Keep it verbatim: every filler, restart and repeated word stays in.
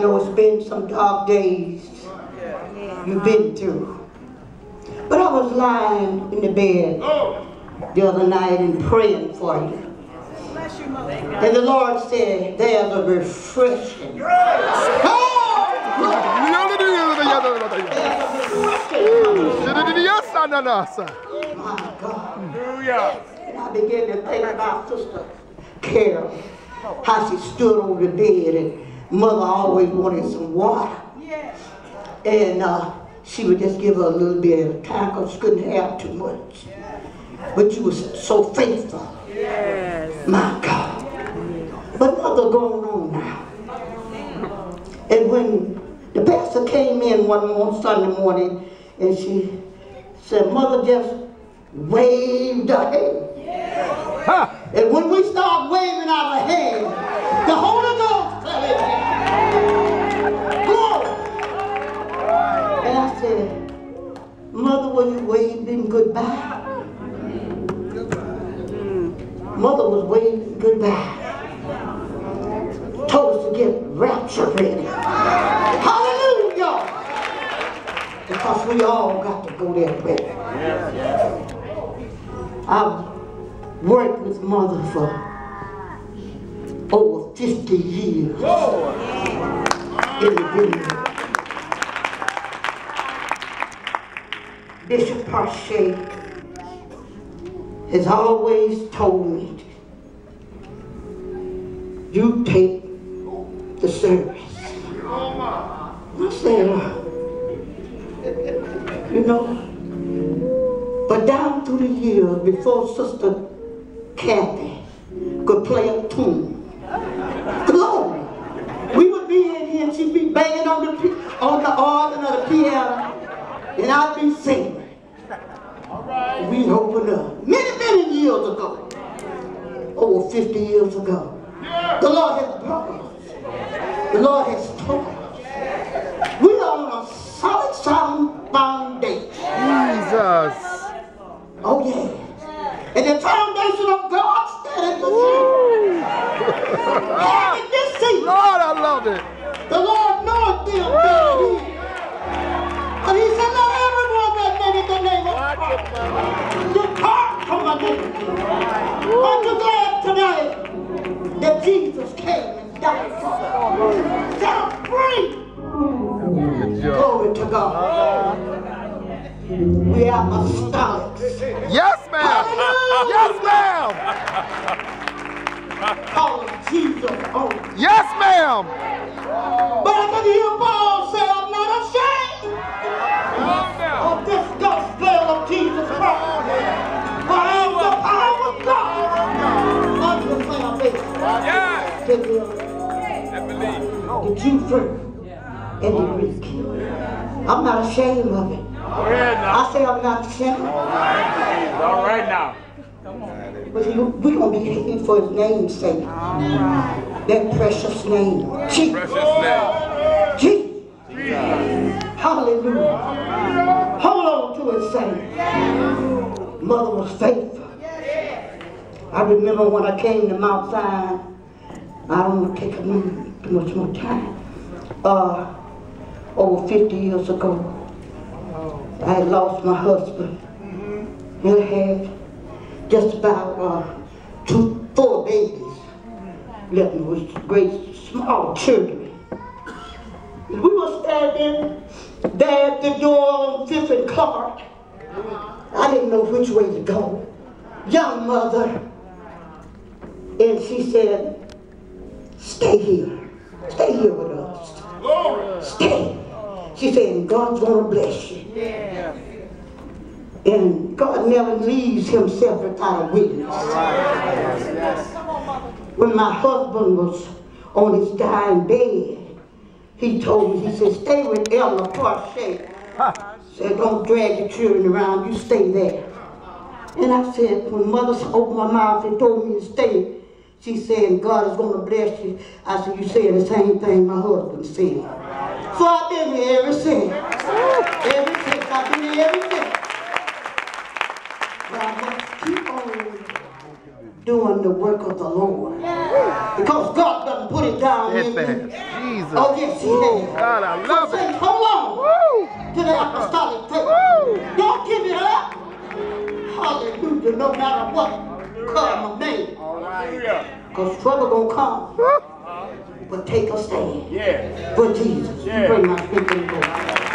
know it's been some dark days you've been through. But I was lying in the bed the other night and praying for you. And the Lord said, there's a refreshing. Oh my God. And I began to think about Sister Carol, how she stood on the bed and Mother always wanted some water. And uh, she would just give her a little bit at a time because she couldn't have too much. But you was so faithful. Yes. My God. But Mother going on now. And when the pastor came in one more Sunday morning and she said, Mother just waved her hand. Yes. Huh. And when we start waving our hand, the Holy Ghost said, glory. And I said, Mother, were you waving goodbye? Mother was waving goodbye. Told us to get rapture ready. Hallelujah! Because we all got to go that way. I've worked with Mother for over fifty years in the vineyard. Bishop Parchia has always told me, you take the service. I said, you know, but down through the years, before Sister Kathy could play a tune, glory, we would be in here and she'd be banging on the on the organ or the piano, and I'd be singing. We opened up many, many years ago, over fifty years ago. The Lord has brought us. The Lord has told us. We are on a solid, solid foundation. Jesus. Oh, yeah. And the foundation of God stands in this season. Lord, I love it. The Lord knoweth them that it is. But he said, not everyone that name in the name of Christ. Depart from my name. Aren't you glad tonight that Jesus came and died for us? Set free. Glory to God. We are apostolics. Yes, ma'am. Yes, ma'am. Call him Jesus only. Yes, ma'am. But I can hear Paul say, I'm not ashamed. Of this gospel of Jesus Christ, for I am the power of God unto salvation. Yes. To the, the Jew first and the Greek. I'm not ashamed of it. I say I'm not ashamed. All right now. But we're going to be hated for his name's sake. That precious name. Precious name. Jesus. Hallelujah. Hold on to it, saints. Mother was faithful. I remember when I came to Mount Sinai, I don't want to take too much more time. Uh, over fifty years ago, I had lost my husband. He had just about uh, two, four babies left me with great, small children. We were standing there at the door on Fifth and Clark. I didn't know which way to go. Young mother. And she said, stay here. Stay here with us. Stay. She said, God's gonna bless you. Yeah. And God never leaves himself without a witness. When my husband was on his dying bed, he told me, he said, stay with Ella Parchia. Huh. Said, don't drag your children around, you stay there. And I said, when Mother opened my mouth and told me to stay, she said, God is going to bless you. I said, you said the same thing my husband said. So I've been here ever since. Ever since, I've been here ever since. But I must keep on doing the work of the Lord. Because God doesn't put it down in me. Jesus. Oh, yes, he has. God, I love it. Hold on. Woo. To the apostolic temple. Don't give it up. Hallelujah. No matter what, hallelujah. Come my name. All right. Because trouble gonna come. Woo. But take a stand. Yeah. For Jesus. Yeah. Bring my people.